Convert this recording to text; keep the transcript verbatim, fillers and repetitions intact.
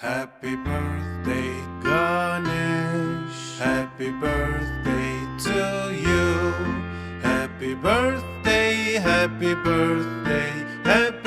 Happy birthday, Ganesh. Happy birthday to you. Happy birthday, happy birthday, happy birthday.